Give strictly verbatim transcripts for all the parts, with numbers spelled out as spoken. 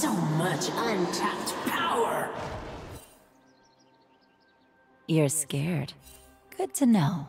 So much untapped power! You're scared. Good to know.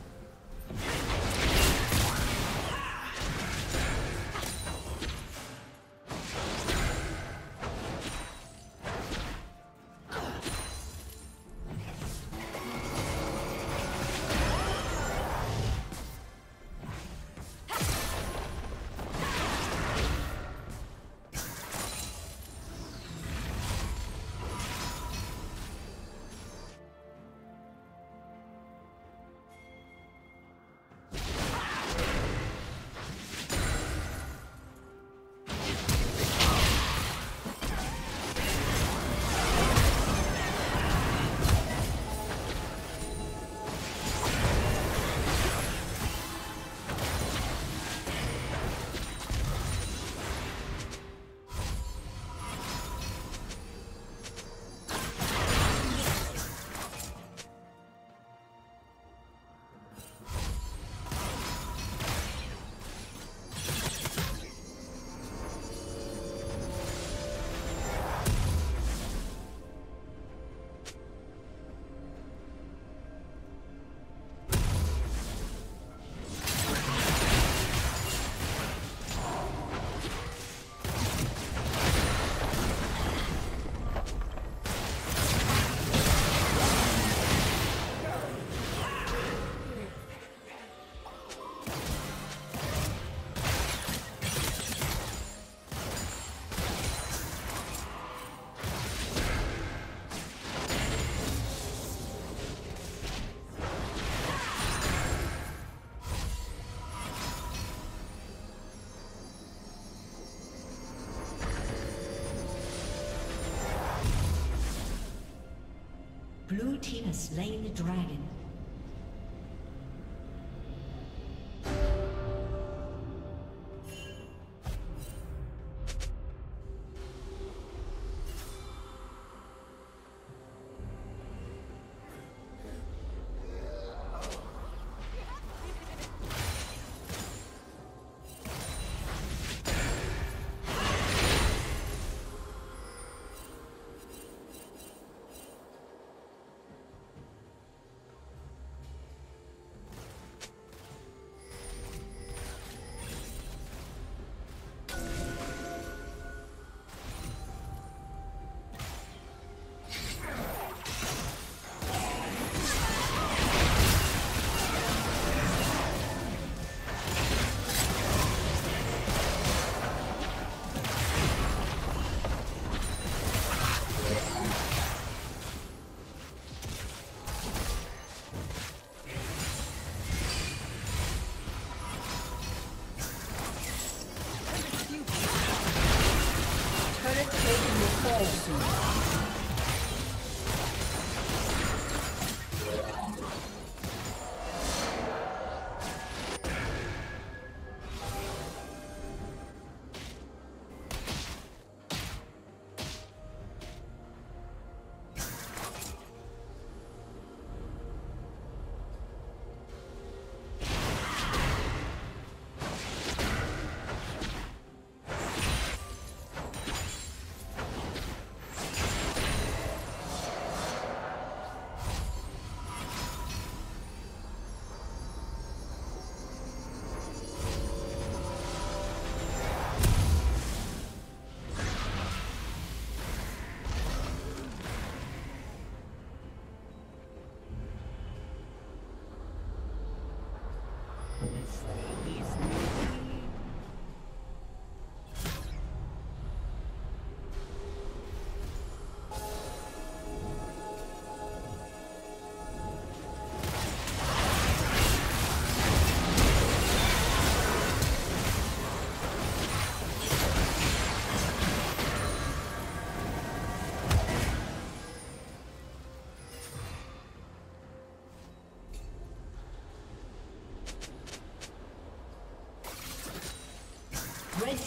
Blue team has slain the dragon.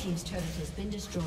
Team's turret has been destroyed.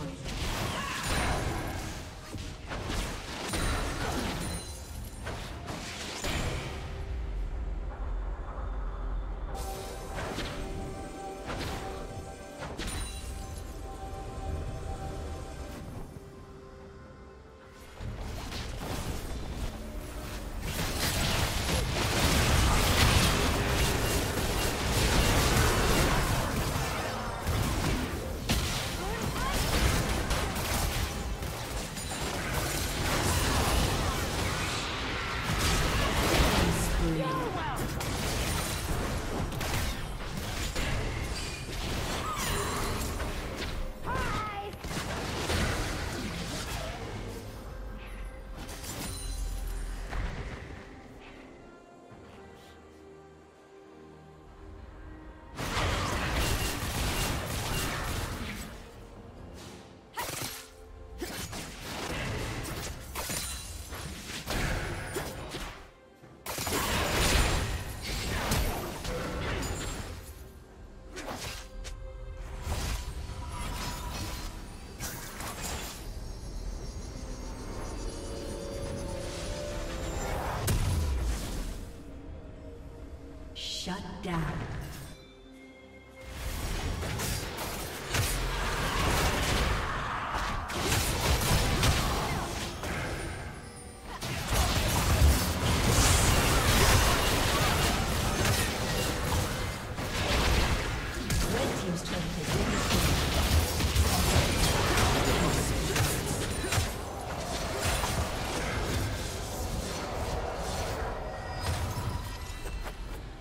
Shut down.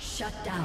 Shut down.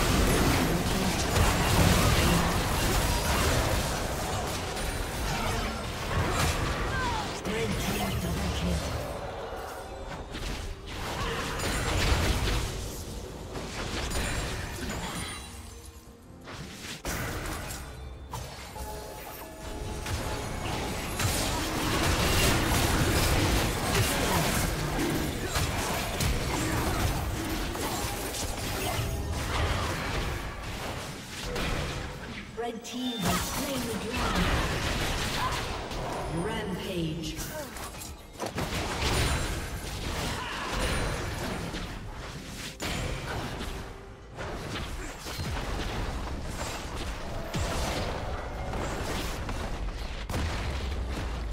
Red team has slain the dragon. Rampage.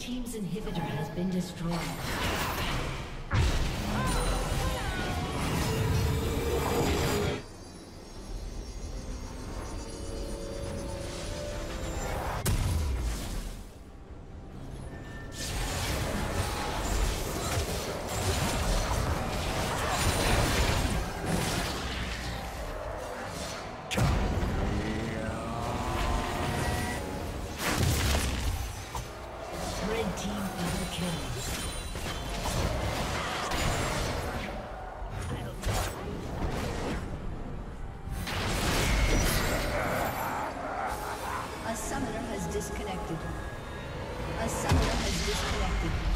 team's inhibitor has been destroyed. A summoner has disconnected. A summoner has disconnected.